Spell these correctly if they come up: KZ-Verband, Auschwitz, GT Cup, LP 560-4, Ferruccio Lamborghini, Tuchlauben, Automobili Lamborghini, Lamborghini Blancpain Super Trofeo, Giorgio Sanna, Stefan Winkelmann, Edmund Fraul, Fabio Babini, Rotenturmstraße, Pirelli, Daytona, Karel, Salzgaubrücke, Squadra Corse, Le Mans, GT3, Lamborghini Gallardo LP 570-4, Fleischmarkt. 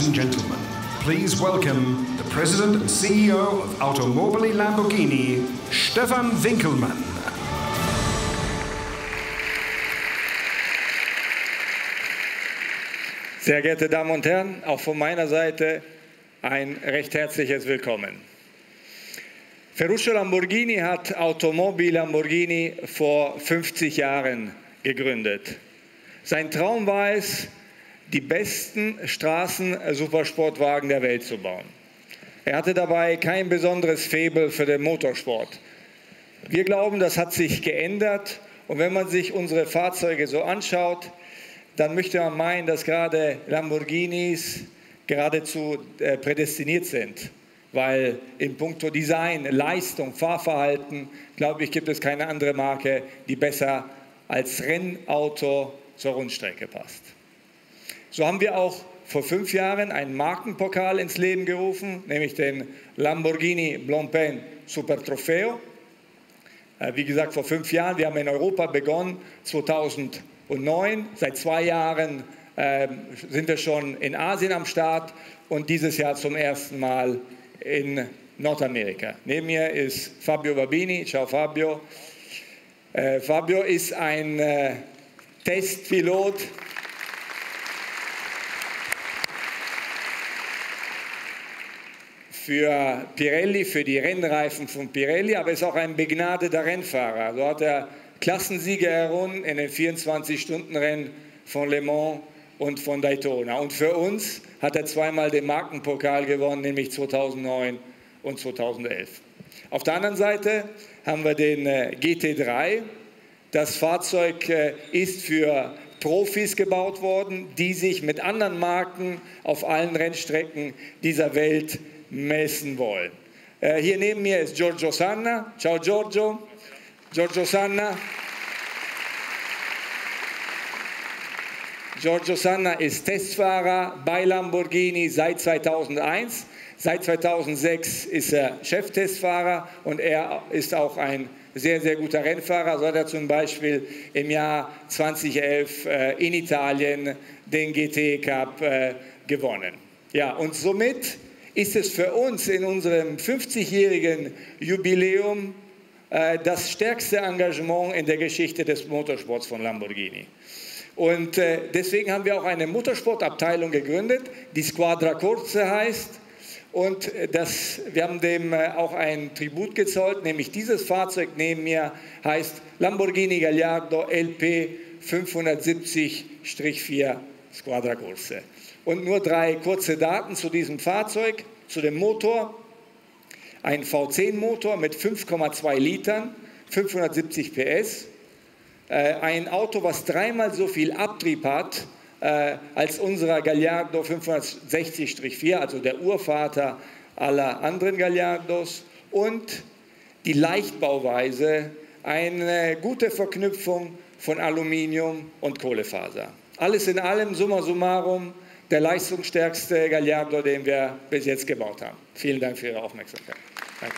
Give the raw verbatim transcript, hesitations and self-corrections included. Ladies and gentlemen, please welcome the President and C E O of Automobili Lamborghini, Stefan Winkelmann. Sehr geehrte Damen und Herren, auch von meiner Seite ein recht herzliches Willkommen. Ferruccio Lamborghini hat Automobili Lamborghini vor fünfzig Jahren gegründet. Sein Traum war es, die besten Straßen-Supersportwagen der Welt zu bauen. Er hatte dabei kein besonderes Faible für den Motorsport. Wir glauben, das hat sich geändert. Und wenn man sich unsere Fahrzeuge so anschaut, dann möchte man meinen, dass gerade Lamborghinis geradezu prädestiniert sind. Weil in puncto Design, Leistung, Fahrverhalten, glaube ich, gibt es keine andere Marke, die besser als Rennauto zur Rundstrecke passt. So haben wir auch vor fünf Jahren einen Markenpokal ins Leben gerufen, nämlich den Lamborghini Blancpain Super Trofeo. Wie gesagt, vor fünf Jahren, wir haben in Europa begonnen, zweitausendneun. Seit zwei Jahren äh, sind wir schon in Asien am Start und dieses Jahr zum ersten Mal in Nordamerika. Neben mir ist Fabio Babini. Ciao Fabio. Äh, Fabio ist ein äh, Testpilot. Für Pirelli, für die Rennreifen von Pirelli, aber ist auch ein begnadeter Rennfahrer. So hat er Klassensieger errungen in den vierundzwanzig-Stunden-Rennen von Le Mans und von Daytona. Und für uns hat er zweimal den Markenpokal gewonnen, nämlich zweitausendneun und zweitausendelf. Auf der anderen Seite haben wir den G T drei. Das Fahrzeug ist für Profis gebaut worden, die sich mit anderen Marken auf allen Rennstrecken dieser Welt messen wollen. Äh, hier neben mir ist Giorgio Sanna. Ciao Giorgio. Giorgio Sanna. Giorgio Sanna ist Testfahrer bei Lamborghini seit zweitausendeins. Seit zweitausendsechs ist er Cheftestfahrer und er ist auch ein sehr, sehr guter Rennfahrer. So hat er zum Beispiel im Jahr zweitausendelf äh, in Italien den G T Cup äh, gewonnen. Ja, und somit ist es für uns in unserem fünfzigjährigen Jubiläum äh, das stärkste Engagement in der Geschichte des Motorsports von Lamborghini. Und äh, deswegen haben wir auch eine Motorsportabteilung gegründet, die Squadra Corse heißt. Und das, wir haben dem äh, auch einen Tribut gezollt, nämlich dieses Fahrzeug neben mir heißt Lamborghini Gallardo L P fünfhundertsiebzig vier Squadra Corse. Und nur drei kurze Daten zu diesem Fahrzeug, zu dem Motor. Ein V zehn-Motor mit fünf Komma zwei Litern, fünfhundertsiebzig P S. Äh, ein Auto, was dreimal so viel Abtrieb hat äh, als unser Gallardo fünfhundertsechzig vier, also der Urvater aller anderen Gallardos. Und die Leichtbauweise, eine gute Verknüpfung von Aluminium und Kohlefaser. Alles in allem, summa summarum, der leistungsstärkste Gallardo, den wir bis jetzt gebaut haben. Vielen Dank für Ihre Aufmerksamkeit. Danke.